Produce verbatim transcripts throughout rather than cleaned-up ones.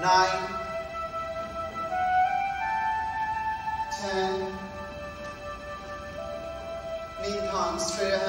nine, ten, knee palms straight ahead.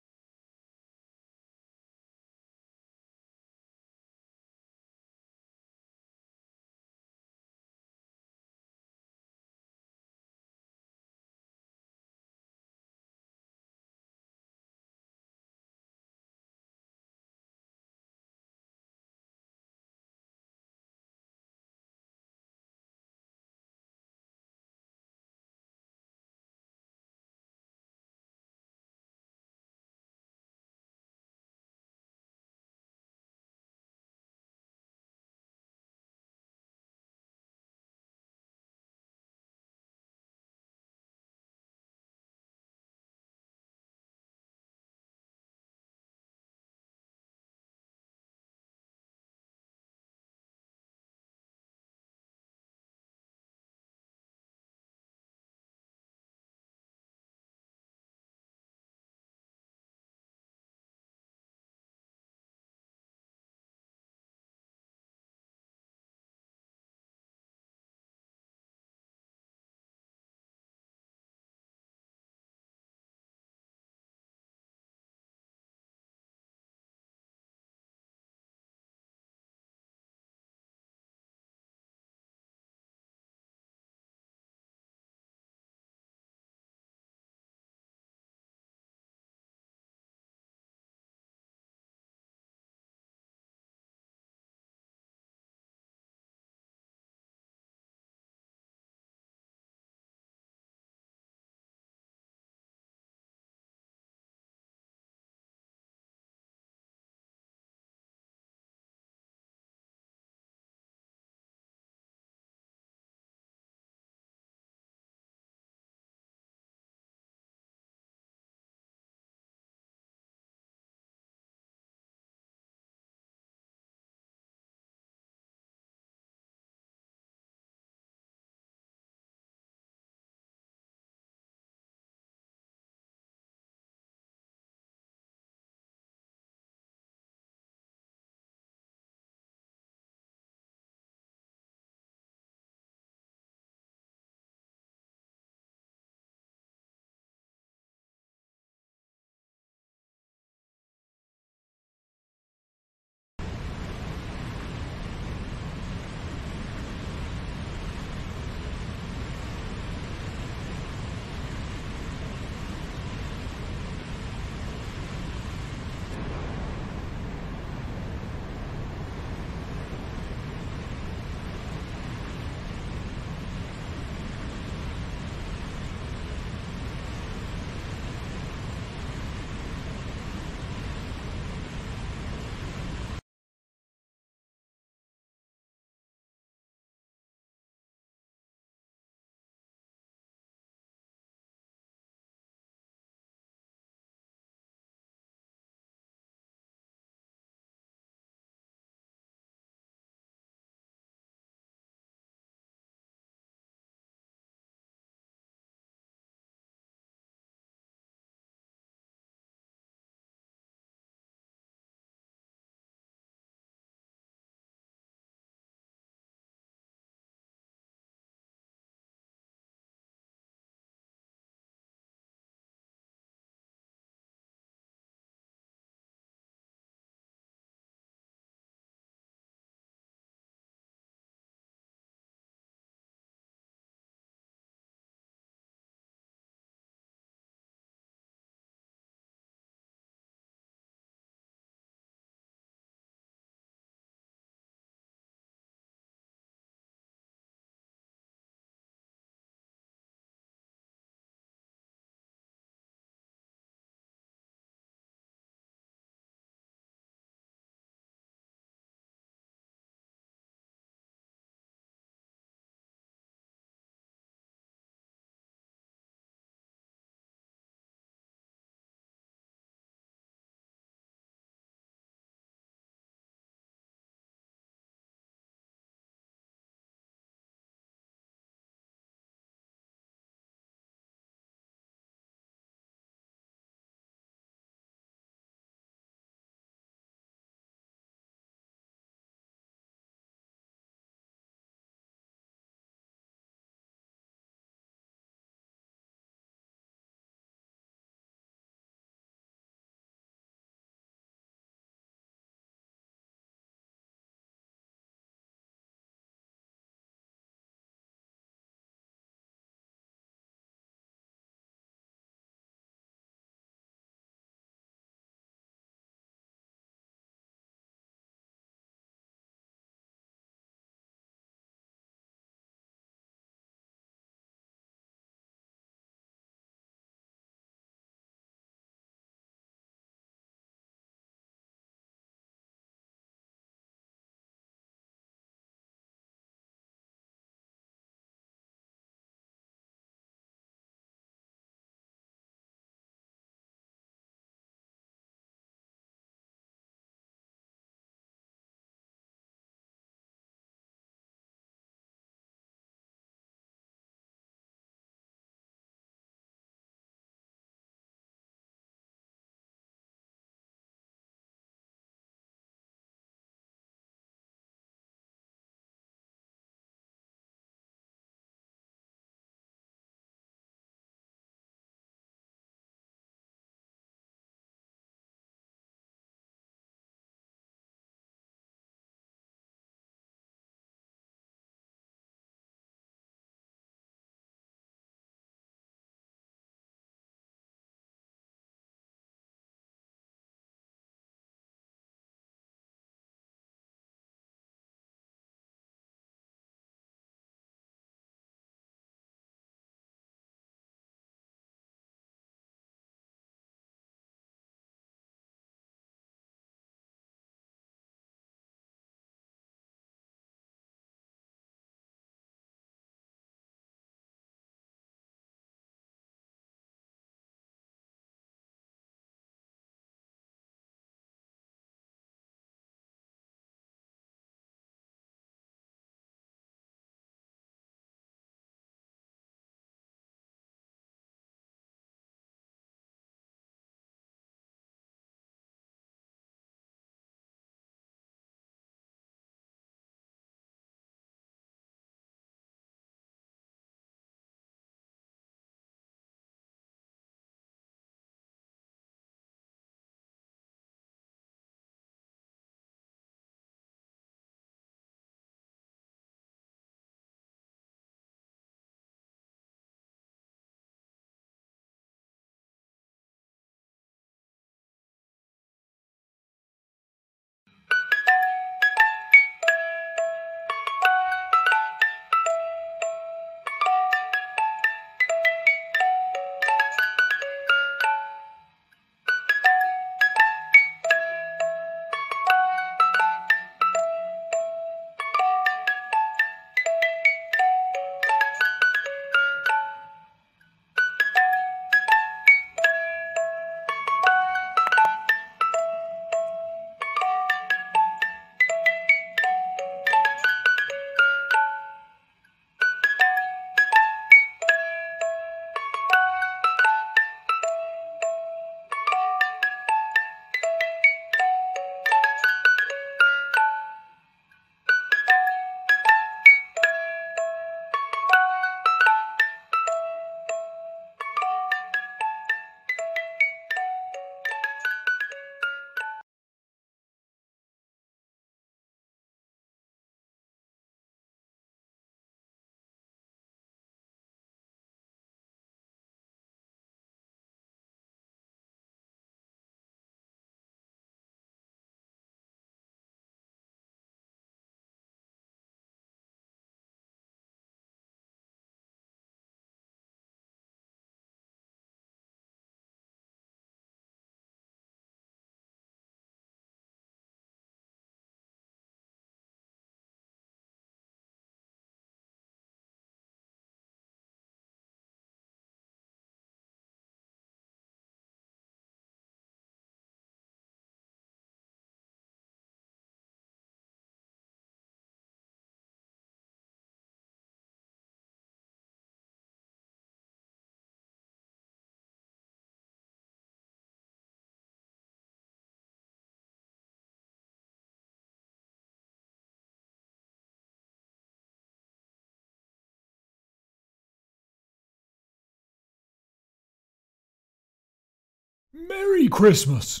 Merry Christmas!